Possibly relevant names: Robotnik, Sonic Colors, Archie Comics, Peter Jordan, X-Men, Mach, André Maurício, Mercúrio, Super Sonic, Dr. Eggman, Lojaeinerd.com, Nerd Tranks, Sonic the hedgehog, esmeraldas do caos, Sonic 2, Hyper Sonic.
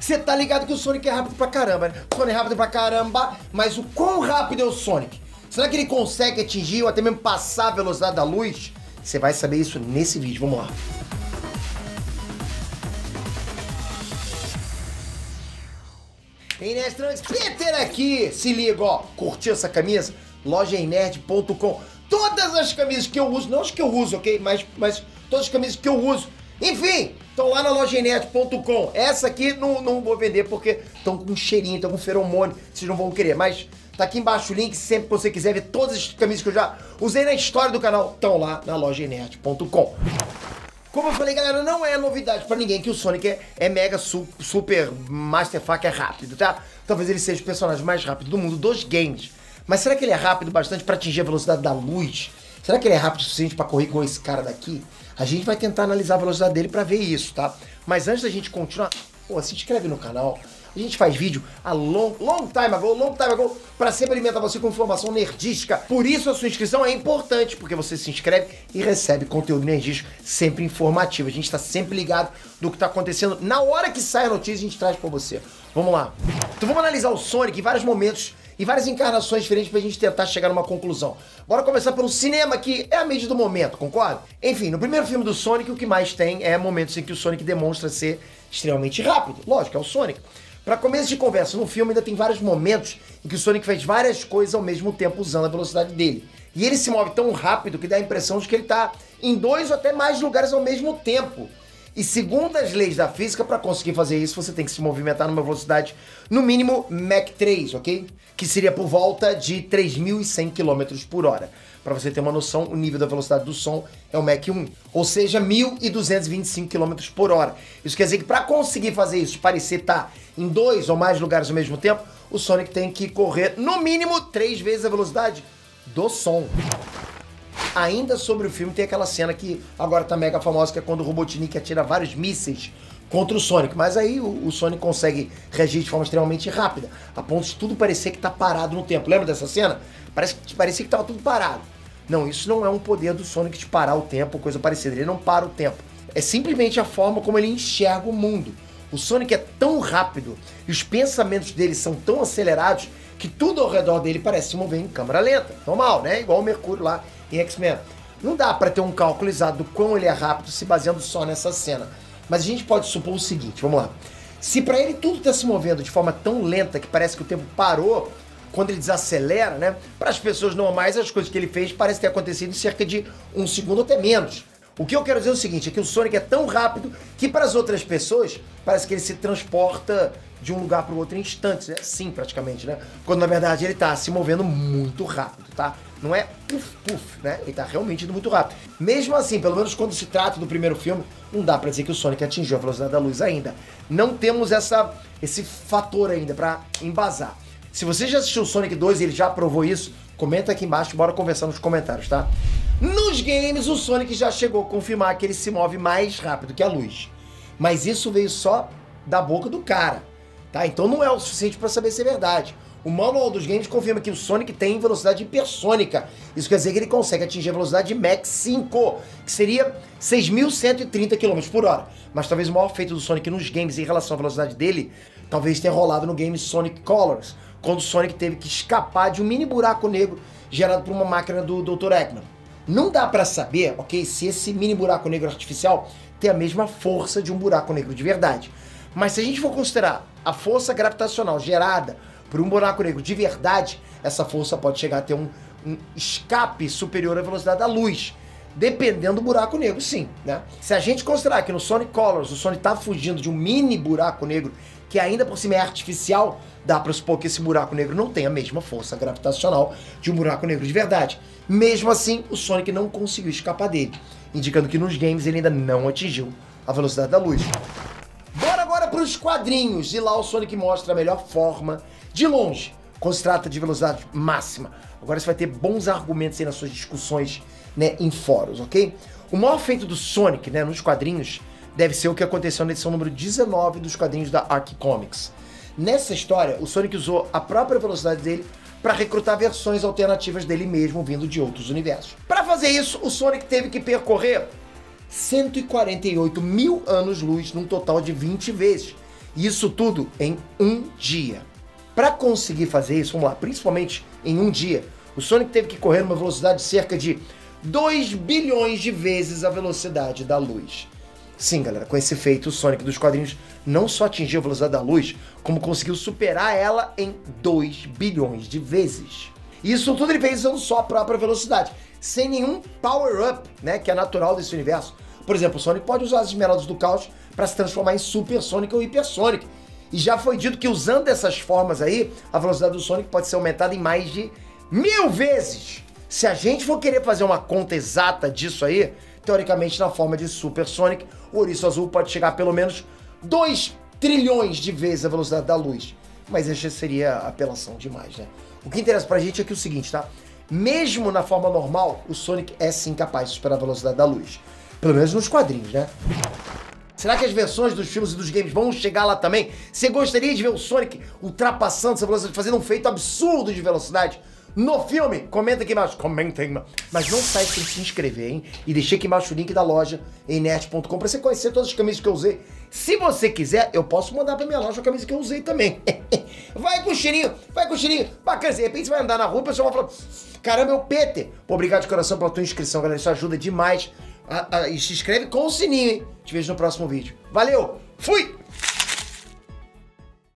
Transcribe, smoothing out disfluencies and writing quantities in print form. Você tá ligado que o Sonic é rápido pra caramba, né? O Sonic é rápido pra caramba, mas o quão rápido é o Sonic? Será que ele consegue atingir ou até mesmo passar a velocidade da luz? Você vai saber isso nesse vídeo, vamos lá. Ei, Nerd Tranks, Peter aqui! Se liga, ó, curtiu essa camisa? Lojaeinerd.com. Todas as camisas que eu uso, não as que eu uso, ok? Mas todas as camisas que eu uso. Enfim, estão lá na Lojaeinerd.com. Essa aqui não vou vender porque estão com cheirinho, estão com feromônio, vocês não vão querer. Mas tá aqui embaixo o link, sempre que você quiser ver todas as camisas que eu já usei na história do canal, estão lá na Lojaeinerd.com. Como eu falei, galera, não é novidade pra ninguém que o Sonic é mega super master faca, é rápido, tá? Talvez ele seja o personagem mais rápido do mundo dos games. Mas será que ele é rápido bastante pra atingir a velocidade da luz? Será que ele é rápido o suficiente pra correr com esse cara daqui? A gente vai tentar analisar a velocidade dele pra ver isso, tá? Mas antes da gente continuar, pô, se inscreve no canal. A gente faz vídeo a long time ago, pra sempre alimentar você com informação nerdística. Por isso a sua inscrição é importante, porque você se inscreve e recebe conteúdo nerdístico sempre informativo. A gente tá sempre ligado do que tá acontecendo. Na hora que sai a notícia, a gente traz pra você. Vamos lá. Então vamos analisar o Sonic em vários momentos e várias encarnações diferentes pra gente tentar chegar numa conclusão. Bora começar pelo cinema, que é a mídia do momento, concorda? Enfim, no primeiro filme do Sonic, o que mais tem é momentos em que o Sonic demonstra ser extremamente rápido. Lógico, é o Sonic. Para começo de conversa, no filme ainda tem vários momentos em que o Sonic faz várias coisas ao mesmo tempo usando a velocidade dele. E ele se move tão rápido que dá a impressão de que ele tá em dois ou até mais lugares ao mesmo tempo. E segundo as leis da física, para conseguir fazer isso, você tem que se movimentar numa velocidade, no mínimo, Mach 3, ok? Que seria por volta de 3.100 km por hora. Para você ter uma noção, o nível da velocidade do som é o Mach 1, ou seja, 1.225 km por hora. Isso quer dizer que para conseguir fazer isso, parecer estar em dois ou mais lugares ao mesmo tempo, o Sonic tem que correr, no mínimo, 3 vezes a velocidade do som. Ainda sobre o filme, tem aquela cena que agora tá mega famosa, que é quando o Robotnik atira vários mísseis contra o Sonic. Mas aí o Sonic consegue reagir de forma extremamente rápida, a ponto de tudo parecer que tá parado no tempo. Lembra dessa cena? Parecia que tava tudo parado. Não, isso não é um poder do Sonic de parar o tempo ou coisa parecida. Ele não para o tempo. É simplesmente a forma como ele enxerga o mundo. O Sonic é tão rápido e os pensamentos dele são tão acelerados que tudo ao redor dele parece se mover em câmera lenta. Normal, né? Igual o Mercúrio lá em X-Men. Não dá pra ter um cálculo exato do quão ele é rápido se baseando só nessa cena. Mas a gente pode supor o seguinte, vamos lá. Se pra ele tudo tá se movendo de forma tão lenta que parece que o tempo parou, quando ele desacelera, né? Para as pessoas normais, as coisas que ele fez parecem ter acontecido em cerca de 1 segundo ou até menos. O que eu quero dizer é o seguinte, é que o Sonic é tão rápido que para as outras pessoas parece que ele se transporta de um lugar para o outro em instantes, né? Sim, praticamente, né? Quando na verdade ele tá se movendo muito rápido, tá? Não é puf, puf, né? Ele tá realmente indo muito rápido. Mesmo assim, pelo menos quando se trata do primeiro filme, não dá pra dizer que o Sonic atingiu a velocidade da luz ainda. Não temos esse fator ainda pra embasar. Se você já assistiu o Sonic 2 e ele já provou isso, comenta aqui embaixo, bora conversar nos comentários, tá? Nos games, o Sonic já chegou a confirmar que ele se move mais rápido que a luz. Mas isso veio só da boca do cara, tá? Então não é o suficiente pra saber se é verdade. O manual dos games confirma que o Sonic tem velocidade hipersônica. Isso quer dizer que ele consegue atingir a velocidade de Mach 5, que seria 6.130 km por hora. Mas talvez o maior feito do Sonic nos games em relação à velocidade dele, talvez tenha rolado no game Sonic Colors, quando o Sonic teve que escapar de um mini buraco negro gerado por uma máquina do Dr. Eggman. Não dá pra saber, ok, se esse mini buraco negro artificial tem a mesma força de um buraco negro de verdade. Mas se a gente for considerar a força gravitacional gerada por um buraco negro de verdade, essa força pode chegar a ter um escape superior à velocidade da luz, dependendo do buraco negro, sim, né? Se a gente considerar que no Sonic Colors o Sonic tá fugindo de um mini buraco negro, que ainda por cima é artificial, dá pra supor que esse buraco negro não tem a mesma força gravitacional de um buraco negro de verdade. Mesmo assim, o Sonic não conseguiu escapar dele, indicando que nos games ele ainda não atingiu a velocidade da luz. Bora agora pros quadrinhos, e lá o Sonic mostra a melhor forma de longe, quando se trata de velocidade máxima. Agora você vai ter bons argumentos aí nas suas discussões, né, em fóruns, ok? O maior feito do Sonic, né, nos quadrinhos, deve ser o que aconteceu na edição número 19 dos quadrinhos da Archie Comics. Nessa história, o Sonic usou a própria velocidade dele para recrutar versões alternativas dele mesmo vindo de outros universos. Para fazer isso, o Sonic teve que percorrer 148 mil anos-luz num total de 20 vezes. E isso tudo em um dia. Para conseguir fazer isso, vamos lá, principalmente em um dia, o Sonic teve que correr numa velocidade de cerca de 2 bilhões de vezes a velocidade da luz. Sim, galera, com esse feito, o Sonic dos quadrinhos não só atingiu a velocidade da luz, como conseguiu superar ela em 2 bilhões de vezes. E isso tudo ele fez usando só a própria velocidade, sem nenhum power-up, né, que é natural desse universo. Por exemplo, o Sonic pode usar as esmeraldas do caos para se transformar em Super Sonic ou Hyper Sonic. E já foi dito que usando essas formas aí, a velocidade do Sonic pode ser aumentada em mais de 1000 vezes. Se a gente for querer fazer uma conta exata disso aí, teoricamente na forma de Super Sonic, o ouriço azul pode chegar a pelo menos 2 trilhões de vezes a velocidade da luz. Mas essa seria apelação demais, né? O que interessa pra gente é que é o seguinte, tá? Mesmo na forma normal, o Sonic é sim capaz de superar a velocidade da luz. Pelo menos nos quadrinhos, né? Será que as versões dos filmes e dos games vão chegar lá também? Você gostaria de ver o Sonic ultrapassando essa velocidade, fazendo um feito absurdo de velocidade no filme? Comenta aqui embaixo. Mas não sai sem se inscrever, hein? E deixei aqui embaixo o link da loja em Nerd.com pra você conhecer todas as camisas que eu usei. Se você quiser, eu posso mandar pra minha loja a camisa que eu usei também. Vai com cheirinho, bacana. De repente você vai andar na rua e o pessoal vai falar: caramba, é o Peter. Obrigado de coração pela tua inscrição, galera. Isso ajuda demais. E se inscreve com o sininho, hein? Te vejo no próximo vídeo. Valeu, fui!